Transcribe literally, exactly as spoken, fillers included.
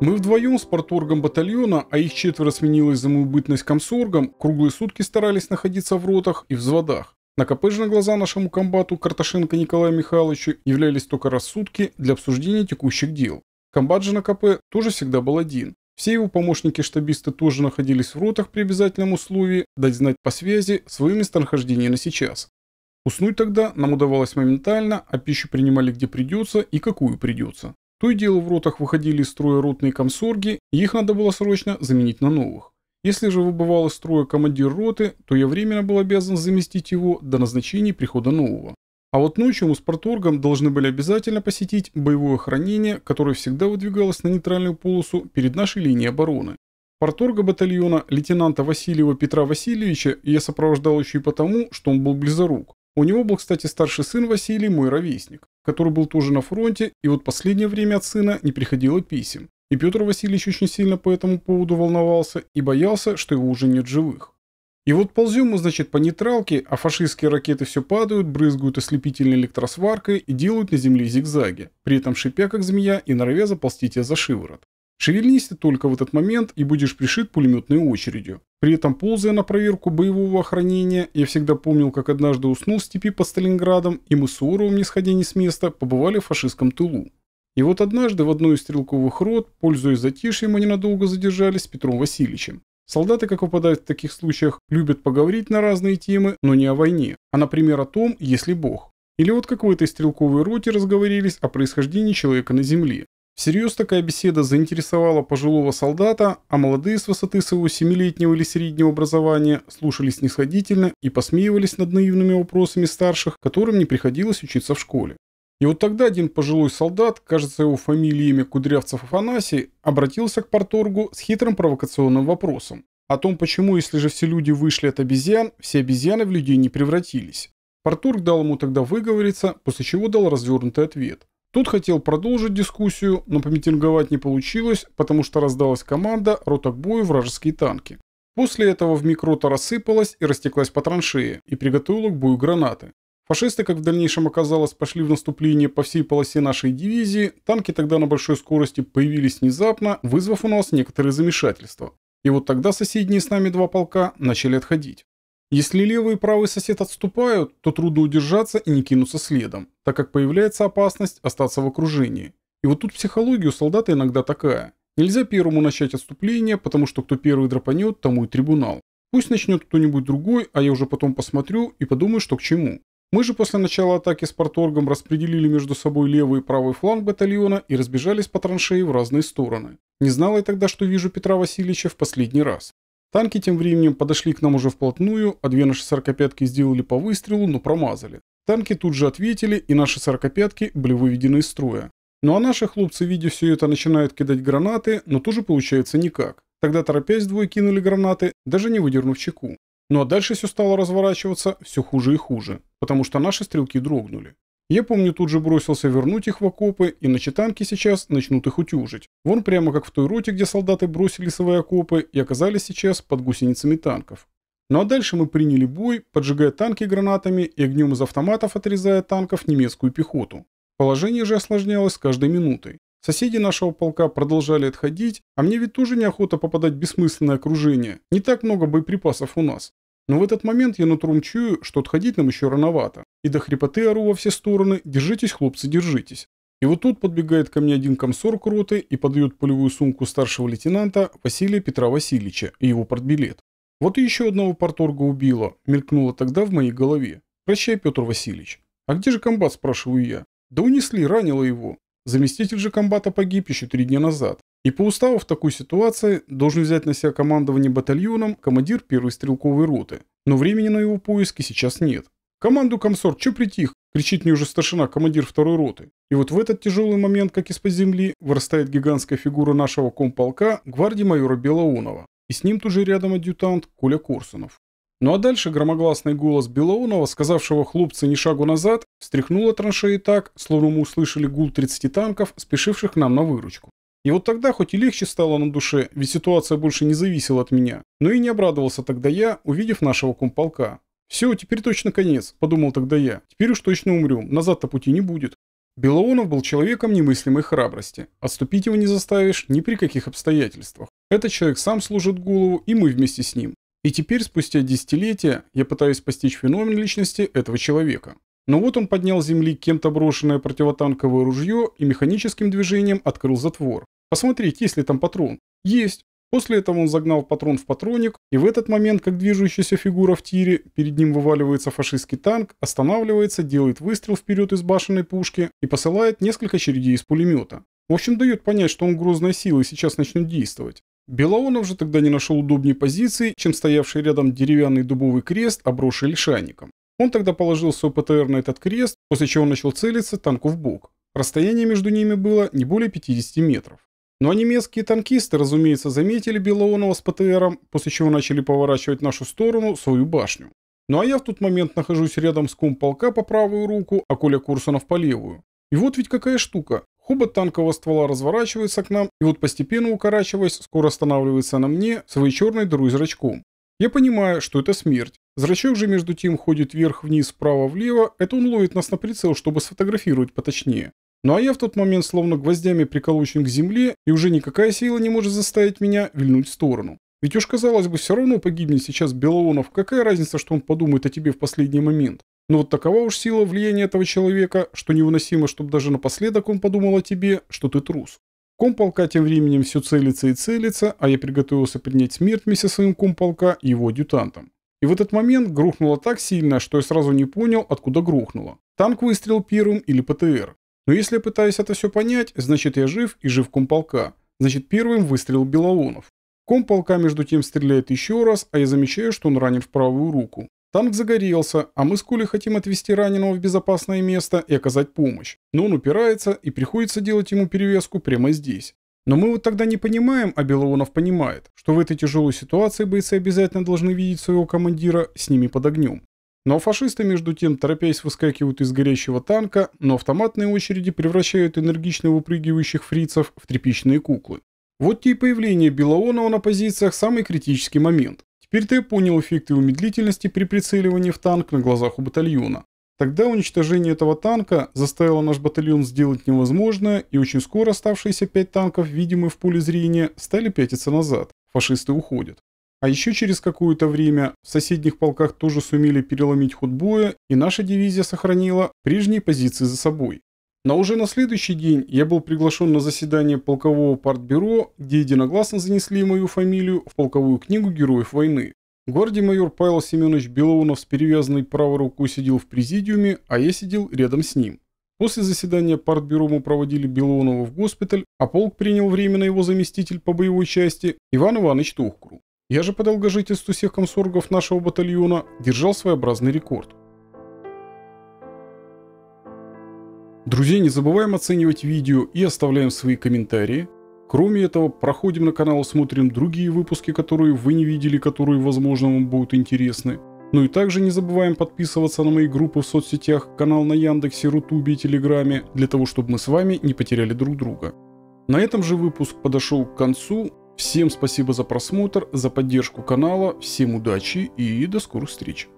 Мы вдвоем с парторгом батальона, а их четверо сменилось за мою бытность комсоргом, круглые сутки старались находиться в ротах и взводах. На КП же на глаза нашему комбату Карташенко Николаю Михайловичу являлись только раз в сутки для обсуждения текущих дел. Комбат же на КП тоже всегда был один. Все его помощники-штабисты тоже находились в ротах при обязательном условии дать знать по связи свое местонахождение на сейчас. Уснуть тогда нам удавалось моментально, а пищу принимали где придется и какую придется. То и дело в ротах выходили из строя ротные комсорги, и их надо было срочно заменить на новых. Если же выбывал из строя командир роты, то я временно был обязан заместить его до назначения прихода нового. А вот ночью мы с парторгом должны были обязательно посетить боевое хранение, которое всегда выдвигалось на нейтральную полосу перед нашей линией обороны. Парторга батальона лейтенанта Васильева Петра Васильевича я сопровождал еще и потому, что он был близорук. У него был, кстати, старший сын Василий, мой ровесник, который был тоже на фронте, и вот последнее время от сына не приходило писем. И Петр Васильевич очень сильно по этому поводу волновался и боялся, что его уже нет живых. И вот ползем мы, значит, по нейтралке, а фашистские ракеты все падают, брызгают ослепительной электросваркой и делают на земле зигзаги, при этом шипя как змея и норовя заползти тебя за шиворот. Шевельнись ты только в этот момент и будешь пришит пулеметной очередью. При этом, ползая на проверку боевого охранения, я всегда помнил, как однажды уснул в степи под Сталинградом, и мы с Уоровым, не сходя ни с места, побывали в фашистском тылу. И вот однажды в одной из стрелковых рот, пользуясь затишьем, мы ненадолго задержались с Петром Васильевичем. Солдаты, как выпадает в таких случаях, любят поговорить на разные темы, но не о войне, а, например, о том, есть ли Бог. Или вот как в этой стрелковой роте разговорились о происхождении человека на земле. Всерьез такая беседа заинтересовала пожилого солдата, а молодые с высоты своего семилетнего или среднего образования слушали снисходительно и посмеивались над наивными вопросами старших, которым не приходилось учиться в школе. И вот тогда один пожилой солдат, кажется, его фамилия, имя Кудрявцев Афанасий, обратился к парторгу с хитрым провокационным вопросом о том, почему, если же все люди вышли от обезьян, все обезьяны в людей не превратились. Парторг дал ему тогда выговориться, после чего дал развернутый ответ. Тот хотел продолжить дискуссию, но помитинговать не получилось, потому что раздалась команда «Рота к бою, вражеские танки». После этого вмиг рота рассыпалась и растеклась по траншее и приготовила к бою гранаты. Фашисты, как в дальнейшем оказалось, пошли в наступление по всей полосе нашей дивизии, танки тогда на большой скорости появились внезапно, вызвав у нас некоторые замешательства. И вот тогда соседние с нами два полка начали отходить. Если левый и правый сосед отступают, то трудно удержаться и не кинуться следом, так как появляется опасность остаться в окружении. И вот тут психология у солдата иногда такая. Нельзя первому начать отступление, потому что кто первый драпанет, тому и трибунал. Пусть начнет кто-нибудь другой, а я уже потом посмотрю и подумаю, что к чему. Мы же после начала атаки с парторгом распределили между собой левый и правый фланг батальона и разбежались по траншеи в разные стороны. Не знала я тогда, что вижу Петра Васильевича в последний раз. Танки тем временем подошли к нам уже вплотную, а две наши сорокопятки сделали по выстрелу, но промазали. Танки тут же ответили, и наши сорокопятки были выведены из строя. Ну а наши хлопцы, видя все это, начинают кидать гранаты, но тоже получается никак. Тогда торопясь двое кинули гранаты, даже не выдернув чеку. Ну а дальше все стало разворачиваться все хуже и хуже, потому что наши стрелки дрогнули. Я помню, тут же бросился вернуть их в окопы, иначе танки сейчас начнут их утюжить. Вон прямо как в той роте, где солдаты бросили свои окопы и оказались сейчас под гусеницами танков. Ну а дальше мы приняли бой, поджигая танки гранатами и огнем из автоматов отрезая танков немецкую пехоту. Положение же осложнялось с каждой минутой. Соседи нашего полка продолжали отходить, а мне ведь тоже неохота попадать в бессмысленное окружение. Не так много боеприпасов у нас. Но в этот момент я нутром чую, что отходить нам еще рановато. И до хрипоты ору во все стороны: «Держитесь, хлопцы, держитесь!» И вот тут подбегает ко мне один комсорг роты и подает полевую сумку старшего лейтенанта Василия Петра Васильевича и его портбилет. Вот и еще одного парторга убило, мелькнуло тогда в моей голове. «Прощай, Петр Васильевич». «А где же комбат?» – спрашиваю я. «Да унесли, ранило его». Заместитель же комбата погиб еще три дня назад. И по уставу в такой ситуации должен взять на себя командование батальоном командир первой стрелковой роты. Но времени на его поиски сейчас нет. «Команду, комсорг, че притих?» – кричит мне уже старшина, командир второй роты. И вот в этот тяжелый момент, как из-под земли, вырастает гигантская фигура нашего комполка, гвардии майора Билаонова. И с ним тут же рядом адъютант Коля Корсунов. Ну а дальше громогласный голос Билаонова, сказавшего «хлопцы, ни шагу назад», встряхнула траншеи так, словно мы услышали гул тридцати танков, спешивших нам на выручку. И вот тогда хоть и легче стало на душе, ведь ситуация больше не зависела от меня, но и не обрадовался тогда я, увидев нашего комполка. «Все, теперь точно конец», – подумал тогда я, – «теперь уж точно умрем, назад-то пути не будет». Билаонов был человеком немыслимой храбрости. Отступить его не заставишь ни при каких обстоятельствах. Этот человек сам служит голову, и мы вместе с ним. И теперь, спустя десятилетия, я пытаюсь постичь феномен личности этого человека. Но вот он поднял с земли кем-то брошенное противотанковое ружье и механическим движением открыл затвор. Посмотреть, есть ли там патрон. Есть. После этого он загнал патрон в патронник, и в этот момент, как движущаяся фигура в тире, перед ним вываливается фашистский танк, останавливается, делает выстрел вперед из башенной пушки и посылает несколько чередей из пулемета. В общем, дает понять, что он грозной силой сейчас начнет действовать. Билаонов же тогда не нашел удобней позиции, чем стоявший рядом деревянный дубовый крест, обросший лишайником. Он тогда положил свой ПТР на этот крест, после чего начал целиться танку в бок. Расстояние между ними было не более пятидесяти метров. Ну а немецкие танкисты, разумеется, заметили Билаонова с ПТРом, после чего начали поворачивать в нашу сторону свою башню. Ну а я в тот момент нахожусь рядом с комполка по правую руку, а Коля Курсанов по левую. И вот ведь какая штука. Хобот танкового ствола разворачивается к нам, и вот постепенно укорачиваясь, скоро останавливается на мне своей черной дырой зрачком. Я понимаю, что это смерть. Зрачок же между тем ходит вверх-вниз, вправо-влево, это он ловит нас на прицел, чтобы сфотографировать поточнее. Ну а я в тот момент словно гвоздями приколочен к земле, и уже никакая сила не может заставить меня вильнуть в сторону. Ведь уж, казалось бы, все равно погибнет сейчас Билаонов, какая разница, что он подумает о тебе в последний момент. Но вот такова уж сила влияния этого человека, что невыносимо, чтобы даже напоследок он подумал о тебе, что ты трус. Комполка тем временем все целится и целится, а я приготовился принять смерть вместе со своим комполка и его адъютантом. И в этот момент грохнуло так сильно, что я сразу не понял, откуда грохнуло. Танк выстрелил первым или ПТР. Но если я пытаюсь это все понять, значит я жив и жив комполка. Значит первым выстрелил Билаонов. Комполка между тем стреляет еще раз, а я замечаю, что он ранен в правую руку. Танк загорелся, а мы с Колей хотим отвезти раненого в безопасное место и оказать помощь. Но он упирается и приходится делать ему перевязку прямо здесь. Но мы вот тогда не понимаем, а Билаонов понимает, что в этой тяжелой ситуации бойцы обязательно должны видеть своего командира с ними под огнем. Ну а фашисты, между тем, торопясь, выскакивают из горящего танка, но автоматные очереди превращают энергично выпрыгивающих фрицев в тряпичные куклы. Вот и появление Билаонова на позициях самый критический момент. Теперь-то я понял эффект его медлительности при прицеливании в танк на глазах у батальона. Тогда уничтожение этого танка заставило наш батальон сделать невозможное, и очень скоро оставшиеся пять танков, видимые в поле зрения, стали пятиться назад. Фашисты уходят. А еще через какое-то время в соседних полках тоже сумели переломить ход боя, и наша дивизия сохранила прежние позиции за собой. Но уже на следующий день я был приглашен на заседание полкового партбюро, где единогласно занесли мою фамилию в полковую книгу героев войны. Гвардии майор Павел Семенович Билаонов с перевязанной правой рукой сидел в президиуме, а я сидел рядом с ним. После заседания партбюро мы проводили Билаонова в госпиталь, а полк принял временно его заместитель по боевой части Иван Иванович Тухкуру. Я же по долгожительству всех комсоргов нашего батальона держал своеобразный рекорд. Друзья, не забываем оценивать видео и оставляем свои комментарии. Кроме этого, проходим на канал и смотрим другие выпуски, которые вы не видели, которые, возможно, вам будут интересны. Ну и также не забываем подписываться на мои группы в соцсетях, канал на Яндексе, Рутубе и Телеграме, для того, чтобы мы с вами не потеряли друг друга. На этом же выпуск подошел к концу. Всем спасибо за просмотр, за поддержку канала, всем удачи и до скорых встреч.